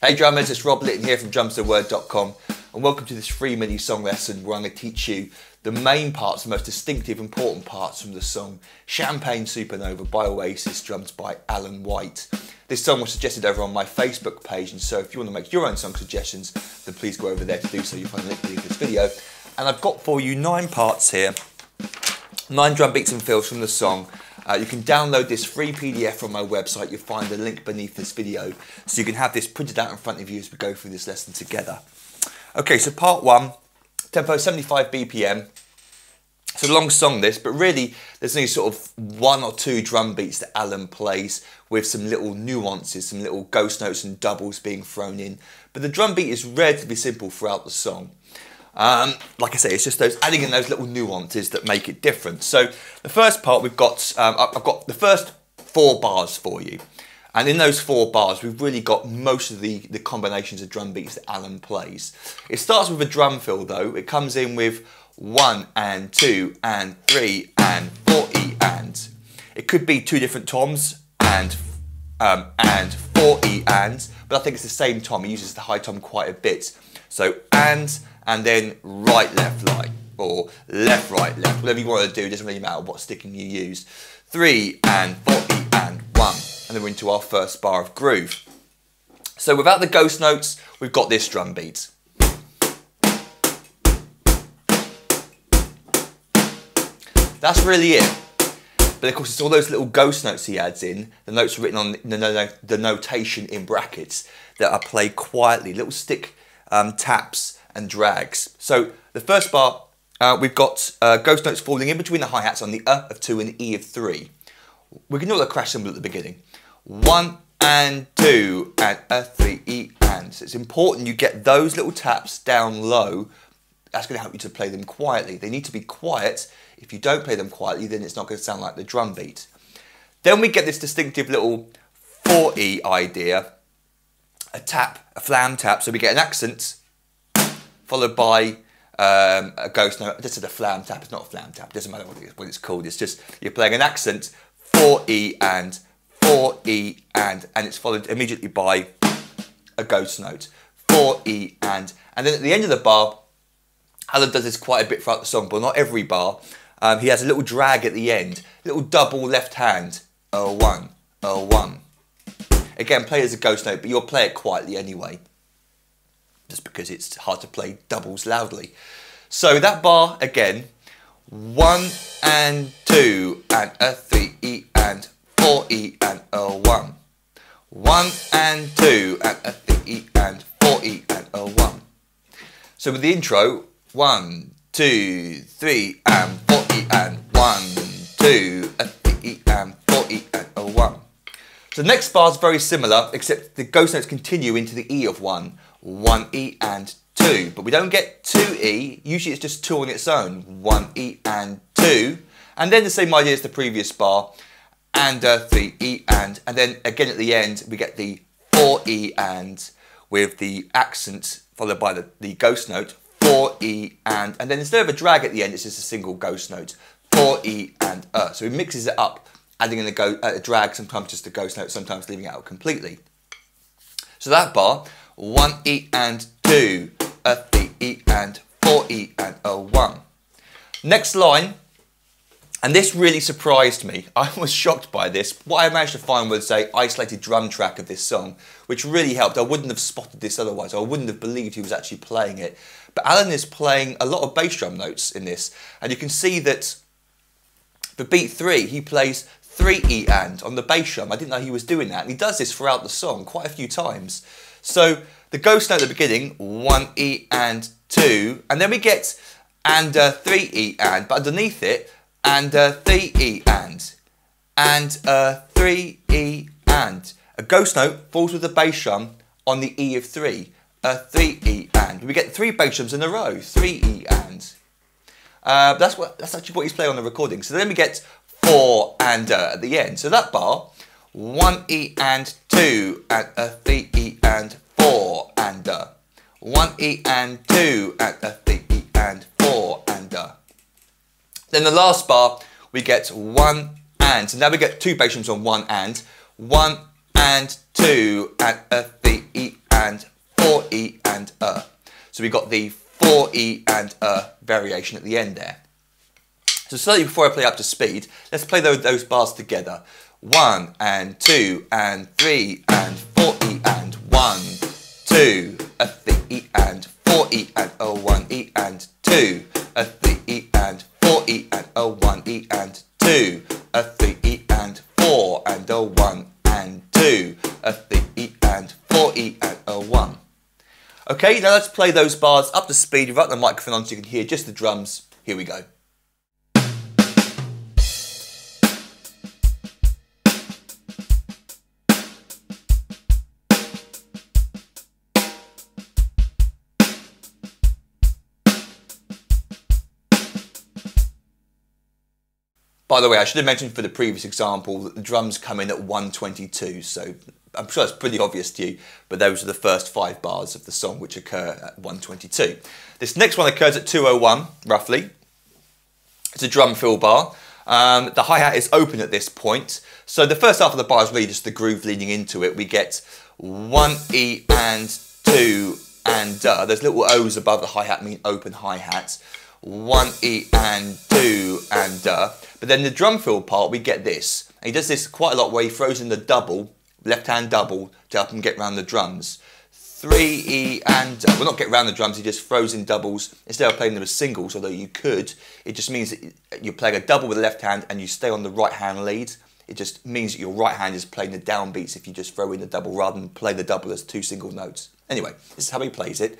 Hey drummers, it's Rob Litton here from DrumsTheWord.com and welcome to this free mini song lesson where I'm going to teach you the main parts, the most distinctive, important parts from the song Champagne Supernova by Oasis, drums by Alan White. This song was suggested over on my Facebook page, and so if you want to make your own song suggestions, then please go over there to do so. You'll find a link beneath this video. And I've got for you 9 parts here, 9 drum beats and fills from the song. You can download this free PDF from my website. You'll find the link beneath this video, so you can have this printed out in front of you as we go through this lesson together. Okay, so part 1, tempo 75 BPM. It's a long song this, but really there's only sort of 1 or 2 drum beats that Alan plays with some little nuances, some little ghost notes and doubles being thrown in. But the drum beat is relatively simple throughout the song. Like I say, it's just those adding in those little nuances that make it different. So the first part we've got, I've got the first 4 bars for you. And in those 4 bars, we've really got most of the combinations of drum beats that Alan plays. It starts with a drum fill though. It comes in with 1 and 2 and 3 and 4 E and. It could be 2 different toms and 4 E and, but I think it's the same tom. He uses the high tom quite a bit. So and then right, left, right, or left, right, left, whatever you want to do, it doesn't really matter what sticking you use. 3 and 4 and 1, and then we're into our first bar of groove. So without the ghost notes, we've got this drum beat. That's really it. But of course, it's all those little ghost notes he adds in, the notes written on the notation in brackets that are played quietly, little stick taps and drags. So the first bar, we've got ghost notes falling in between the hi-hats on the of 2 and the E of 3. We can do the crash symbol at the beginning. 1 and 2 and 3 E and. So it's important you get those little taps down low. That's going to help you to play them quietly. They need to be quiet. If you don't play them quietly, then it's not going to sound like the drum beat. Then we get this distinctive little 4 E idea, a tap, a flam tap. So we get an accent followed by a ghost note. This is a flam tap, it's not a flam tap, it doesn't matter what it's called, it's just you're playing an accent, 4 E and 4 E and it's followed immediately by a ghost note, 4 E and then at the end of the bar, Alan does this quite a bit throughout the song, but not every bar. He has a little drag at the end, little double left hand, 1, 1. Again, play it as a ghost note, but you'll play it quietly anyway, just because it's hard to play doubles loudly. So that bar again, 1 and 2 and 3 E and 4 E and 1. 1 and 2 and 3 E and 4 E and 1. So with the intro, 1, 2, 3 and 4 E and 1, 2, 3 E and 4 E and 1. So the next bar is very similar, except the ghost notes continue into the E of 1. 1 E and 2, but we don't get 2 E, usually it's just 2 on its own, 1 E and 2, and then the same idea as the previous bar, and 3 E and then again at the end we get the 4 E and with the accent followed by the ghost note, 4 E and then instead of a drag at the end it's just a single ghost note, 4 E and so he mixes it up, adding in a drag, sometimes just a ghost note, sometimes leaving it out completely. So that bar, 1 E and 2, 3 E and 4 E and 1. Next line, and this really surprised me. I was shocked by this. What I managed to find was an isolated drum track of this song, which really helped. I wouldn't have spotted this otherwise. I wouldn't have believed he was actually playing it. But Alan is playing a lot of bass drum notes in this, and you can see that for beat 3, he plays 3 E and on the bass drum. I didn't know he was doing that, and he does this throughout the song quite a few times. So the ghost note at the beginning, 1 E and 2, and then we get and 3 E and, but underneath it, and 3 E and 3 E and. A ghost note falls with the bass drum on the E of 3, 3 E and. We get 3 bass drums in a row, 3 E and. That's actually what he's playing on the recording. So then we get 4 and at the end. So that bar, 1 E and 2 and 3 E and 4 and 1 E and 2 and 3 E and 4 and Then the last bar we get 1 and. So now we get 2 bass drums on 1 and 2 and 3 E and 4E and a. So we've got the 4E and a variation at the end there. So slightly before I play up to speed, let's play those bars together. 1 and 2 and 3 and 4E and 1, 2, a 3E and 4E and a 1E and 2, a 3E and 4E and a 1E and 2, a 3E and 4 and a 1 and 2, a 3E and 4E and a 1. Okay, now let's play those bars up to speed without the microphone on so you can hear just the drums. Here we go. By the way, I should have mentioned for the previous example that the drums come in at 122, so I'm sure that's pretty obvious to you, but those are the first 5 bars of the song which occur at 122. This next one occurs at 201, roughly. It's a drum fill bar. The hi-hat is open at this point, so the first half of the bar is really just the groove leading into it. We get 1E and 2 and a. Those little O's above the hi-hat mean open hi-hats. 1E and 2 and a. But then the drum fill part, we get this. And he does this quite a lot where he throws in the double, left hand double, to help him get round the drums. 3E and a. Well, not get round the drums, he just throws in doubles instead of playing them as singles, although you could. It just means that you're playing a double with the left hand and you stay on the right hand lead. It just means that your right hand is playing the downbeats if you just throw in the double rather than play the double as 2 single notes. Anyway, this is how he plays it.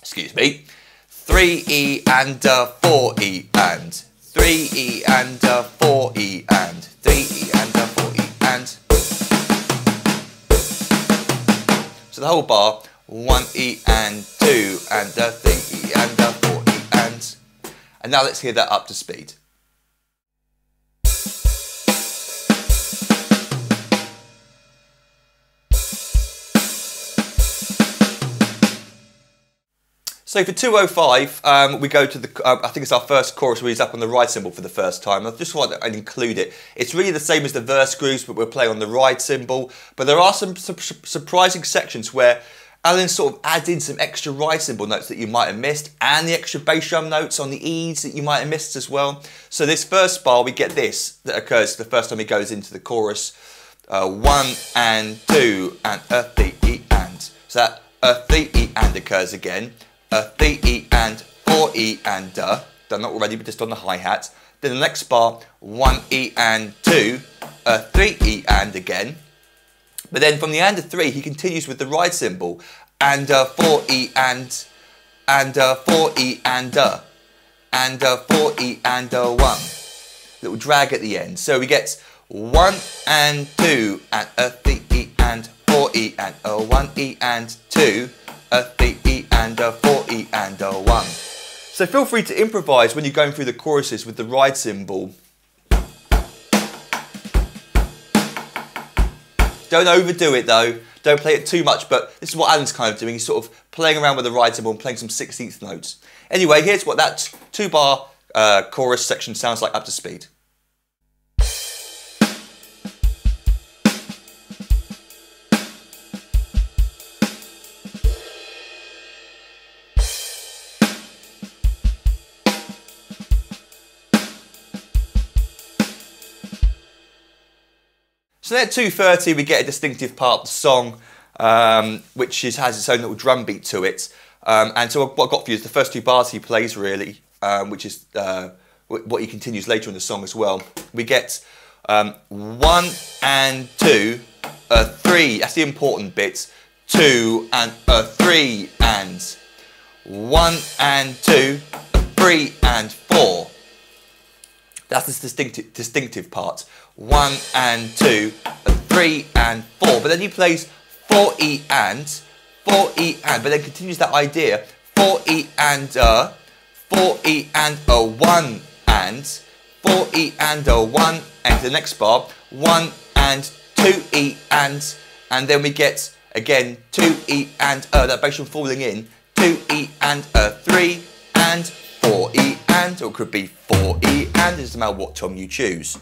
Excuse me. 3E and a, 4E and. 3E and a, 4E and. 3E and a, 4E and. So the whole bar, 1E and 2 and a, 3E and a, 4E and. And now let's hear that up to speed. So for 205, we go to the, I think it's our first chorus where he's up on the ride cymbal for the first time. I just want to include it. It's really the same as the verse grooves, but we're playing on the ride cymbal. But there are some surprising sections where Alan sort of adds in some extra ride cymbal notes that you might have missed, and the extra bass drum notes on the E's that you might have missed as well. So this first bar, we get this, that occurs the first time he goes into the chorus. 1 and 2 and a 3E and. So that a 3E and occurs again. A 3E and 4E and a. Done that already, but just on the hi-hat. Then the next bar, 1E and 2, a 3E and again. But then from the and of 3, he continues with the ride cymbal. And a 4E and a 4E and a 4E and a 1. Little drag at the end. So we get 1 and 2 and a 3E and 4E and a 1E and 2, a 3E and a 4E and a 1. So feel free to improvise when you're going through the choruses with the ride cymbal. Don't overdo it though, don't play it too much, but this is what Alan's kind of doing, he's sort of playing around with the ride cymbal and playing some 16th notes. Anyway, here's what that 2-bar chorus section sounds like up to speed. So at 2:30 we get a distinctive part of the song which has its own little drum beat to it, and so what I've got for you is the first 2 bars he plays really, which is what he continues later in the song as well. We get 1 and 2, a 3, that's the important bit, 2 and a 3 and, 1 and 2, a 3 and 4. That's this distinctive part. 1 and 2, a 3 and 4. But then he plays 4E and, but then continues that idea. 4E and a, 4E and a 1 and, 4E and a 1, and to the next bar, 1 and 2E and then we get again 2E and a, that bass drum falling in, 2E and a 3 and 4E and, or it could be 4E and, it doesn't matter what tone you choose.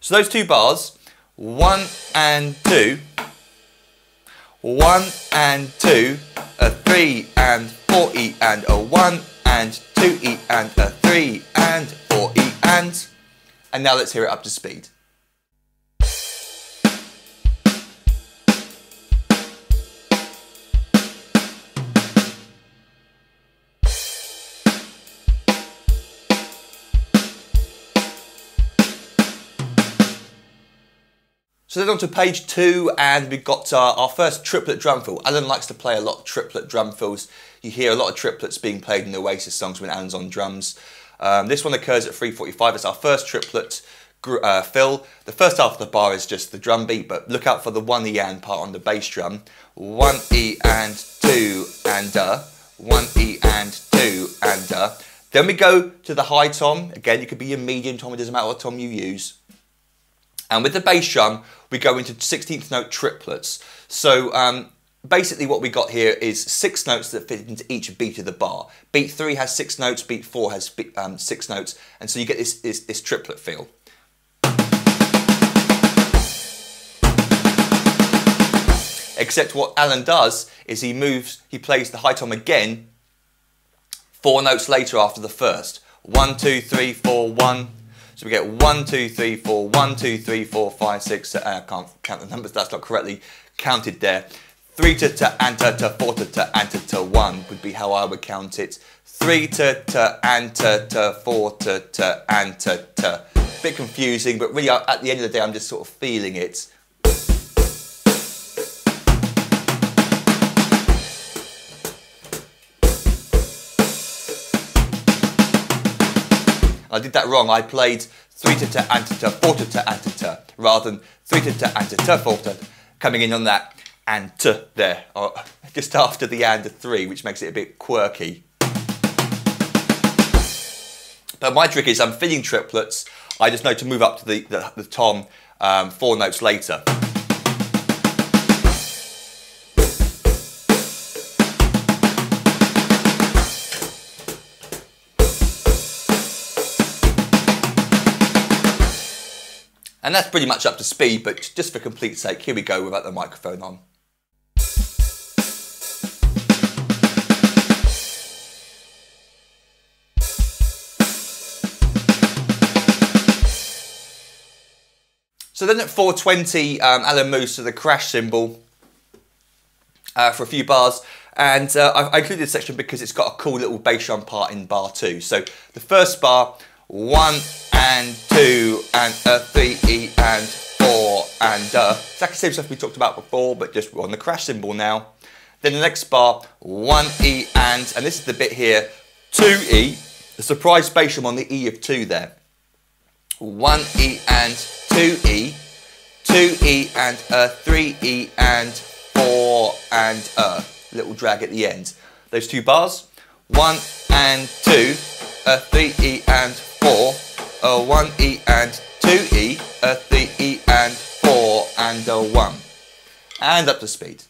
So those 2 bars, 1 and 2, 1 and 2, a 3 and 4E and a 1 and 2E and a 3 and 4E and. And now let's hear it up to speed. So then on to page 2 and we've got our first triplet drum fill. Alan likes to play a lot of triplet drum fills. You hear a lot of triplets being played in the Oasis songs when Alan's on drums. This one occurs at 3:45. It's our first triplet fill. The first half of the bar is just the drum beat, but look out for the 1E and part on the bass drum. 1E and 2 and a. 1E and 2 and a. Then we go to the high tom. Again, it could be your medium tom, it doesn't matter what tom you use. And with the bass drum, we go into 16th note triplets. So basically what we got here is 6 notes that fit into each beat of the bar. Beat 3 has 6 notes, beat 4 has 6 notes, and so you get this triplet feel. Except what Alan does is he plays the high tom again 4 notes later after the first. 1, 2, 3, 4, 1. So we get 1, 2, 3, 4, 1, 2, 3, 4, 5, 6. I can't count the numbers, that's not correctly counted there. 3 to ta and ta ta 4 to ta and ta ta 1 would be how I would count it. 3 to ta and ta ta 4 to ta and ta ta. Bit confusing, but really at the end of the day I'm just sort of feeling it. I did that wrong. I played 3 to ta and ta ta 4 to ta and ta ta rather than 3 to ta and ta ta 4 to, coming in on that and ta there, or just after the and a 3, which makes it a bit quirky. But my trick is I'm feeling triplets. I just know to move up to the tom 4 notes later. And that's pretty much up to speed, but just for complete sake, here we go without the microphone on. So then at 4:20, Alan moves to the crash cymbal for a few bars. And I included this section because it's got a cool little bass drum part in bar 2. So the first bar, 1 and 2 and a 3E and 4 and a. Exactly the same stuff we talked about before, but just on the crash cymbal now. Then the next bar, 1E and this is the bit here, 2E, the surprise bass drum on the E of 2 there. 1E and 2E, 2E and a 3E and 4 and a. Little drag at the end. Those two bars, 1 and 2, a 3E and 4, a 1E and 2E, a 3E and 4, and a 1. And up to speed.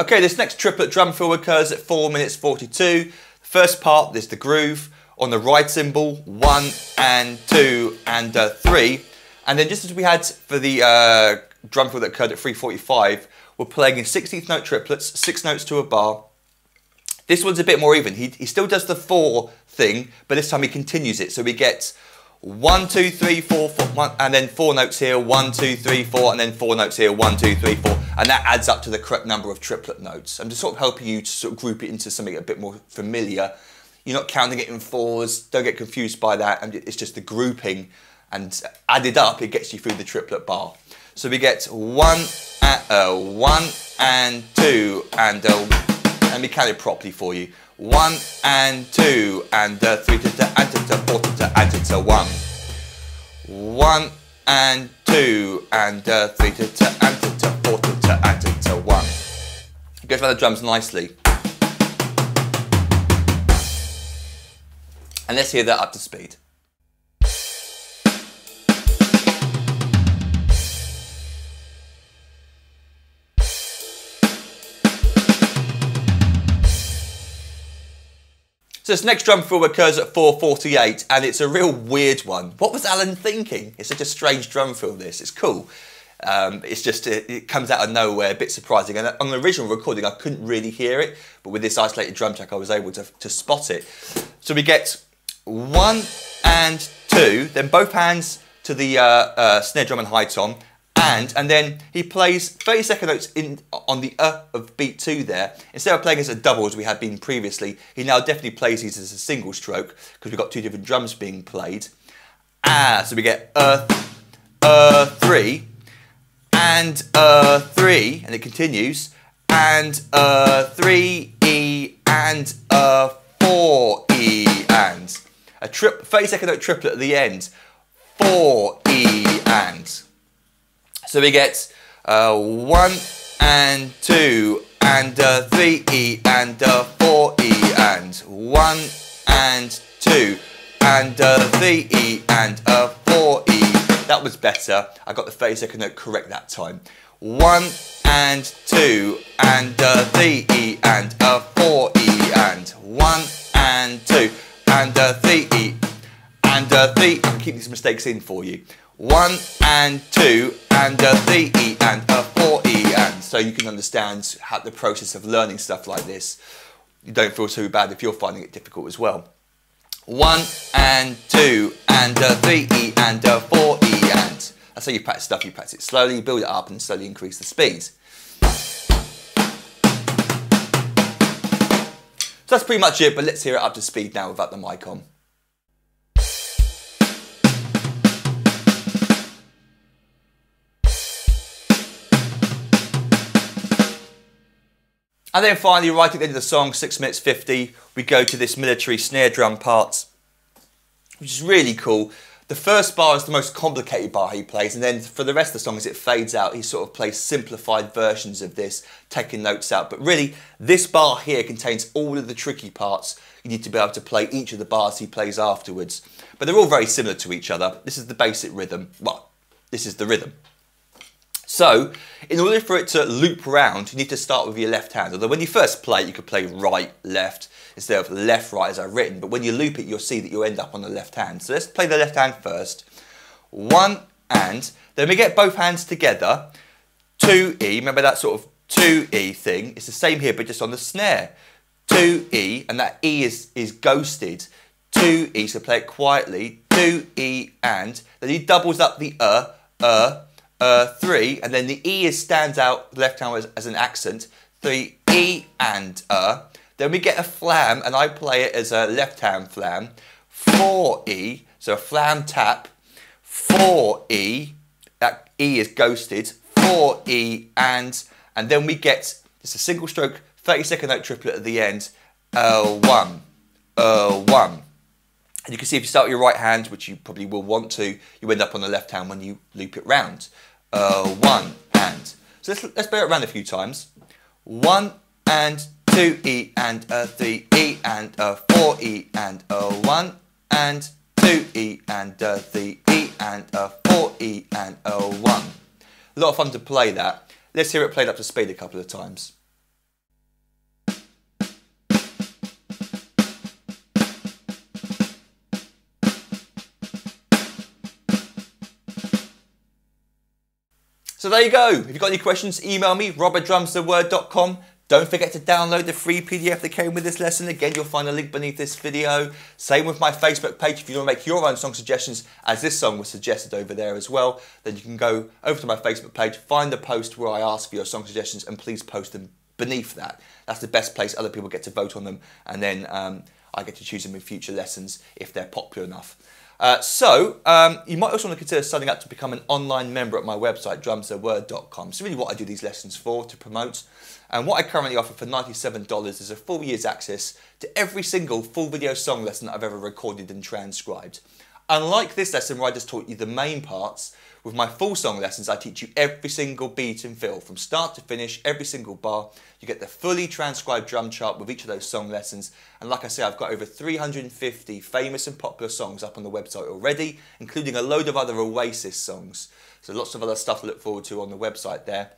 Okay, this next triplet drum fill occurs at 4:42. First part is the groove on the right cymbal, 1 and 2 and a 3. And then just as we had for the drum fill that occurred at 3:45, we're playing in 16th note triplets, 6 notes to a bar. This one's a bit more even. He still does the 4 thing, but this time he continues it. So we get 1, 2, 3, 4, 4, 1, and then 4 notes here, 1, 2, 3, 4, and then 4 notes here, 1, 2, 3, 4, and that adds up to the correct number of triplet notes. I'm just sort of helping you to sort of group it into something a bit more familiar. You're not counting it in 4s, don't get confused by that, and it's just the grouping, and added up, it gets you through the triplet bar. So we get 1 and 2 and 1, and we count it properly for you. 1 and 2 and 3 to ta and ta ta 4 to ta and ta ta 1. 1 and 2 and 3 to ta and ta ta 4 to ta and ta ta 1. It goes around the drums nicely. And let's hear that up to speed. So this next drum fill occurs at 4:48, and it's a real weird one. What was Alan thinking? It's such a strange drum fill, this. It's cool. It's just, it comes out of nowhere, a bit surprising. And on the original recording, I couldn't really hear it, but with this isolated drum track, I was able to spot it. So we get one and two, then both hands to the snare drum and high tom, and then he plays 32nd notes on the of beat two there. Instead of playing as a double as we had been previously, he now definitely plays these as a single stroke because we've got two different drums being played. So we get three, and three, and it continues, and three, E, and four, E, and. A 32nd note triplet at the end, four, E, and. So we get one and two and three E and four E and one and two and three E and four E. That was better. I got the 32nd note correct that time. One and two and three E and four E and one and two and three E and three. I'll keep these mistakes in for you. One and two and three E and four E and. So you can understand how the process of learning stuff like this. You don't feel too bad if you're finding it difficult as well. One and two and three E and four E and. That's how you practice stuff. You practice it slowly, you build it up and slowly increase the speed. So that's pretty much it, but let's hear it up to speed now without the mic on. And then finally, right at the end of the song, 6:50, we go to this military snare drum part, which is really cool. The first bar is the most complicated bar he plays, and then for the rest of the song, as it fades out, he sort of plays simplified versions of this, taking notes out. But really, this bar here contains all of the tricky parts. You need to be able to play each of the bars he plays afterwards. But they're all very similar to each other. This is the basic rhythm. Well, this is the rhythm. So, in order for it to loop around, you need to start with your left hand. Although when you first play it, you could play right, left, instead of left, right as I've written. But when you loop it, you'll see that you'll end up on the left hand. So let's play the left hand first. One and, then we get both hands together. Two E, remember that sort of two E thing? It's the same here, but just on the snare. Two E, and that E is ghosted. Two E, so play it quietly. Two E and, then he doubles up the three, and then the E stands out left hand as an accent. Three, E and Then we get a flam, and I play it as a left hand flam. Four E, so a flam tap. Four E, that E is ghosted. Four E and then we get just a single stroke, 32nd note triplet at the end. One, one. And you can see if you start with your right hand, which you probably will want to, you end up on the left hand when you loop it round. One and. So let's play it around a few times. One and two E and three E and four E and one and two E and three E and four E and one. A lot of fun to play that. Let's hear it played up to speed a couple of times. So there you go. If you've got any questions, email me, rob@DrumsTheWord.com. Don't forget to download the free PDF that came with this lesson. Again, you'll find a link beneath this video. Same with my Facebook page. If you want to make your own song suggestions, as this song was suggested over there as well, then you can go over to my Facebook page, find the post where I ask for your song suggestions, and please post them beneath that. That's the best place other people get to vote on them, and then I get to choose them in future lessons if they're popular enough. You might also want to consider signing up to become an online member at my website, DrumsTheWord.com. It's really what I do these lessons for, to promote. And what I currently offer for $97 is a full year's access to every single full video song lesson that I've ever recorded and transcribed. Unlike this lesson where I just taught you the main parts, with my full song lessons I teach you every single beat and fill, from start to finish, every single bar. You get the fully transcribed drum chart with each of those song lessons, and like I say, I've got over 350 famous and popular songs up on the website already, including a load of other Oasis songs. So lots of other stuff to look forward to on the website there.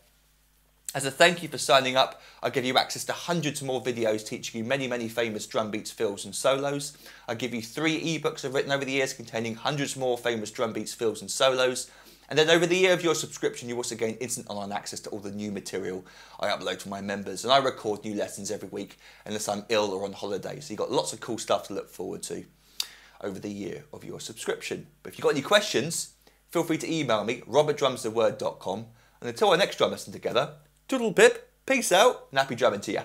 As a thank you for signing up, I'll give you access to hundreds more videos teaching you many, many famous drum beats, fills and solos. I'll give you 3 ebooks I've written over the years containing hundreds more famous drum beats, fills and solos. And then over the year of your subscription, you also gain instant online access to all the new material I upload for my members. And I record new lessons every week unless I'm ill or on holiday. So you've got lots of cool stuff to look forward to over the year of your subscription. But if you've got any questions, feel free to email me, rob@DrumsTheWord.com. And until our next drum lesson together, toodle pip, peace out, and happy drumming to you.